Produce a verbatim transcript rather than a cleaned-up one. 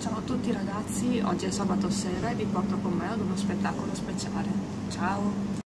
Ciao a tutti ragazzi, oggi è sabato sera e vi porto con me ad uno spettacolo speciale. Ciao!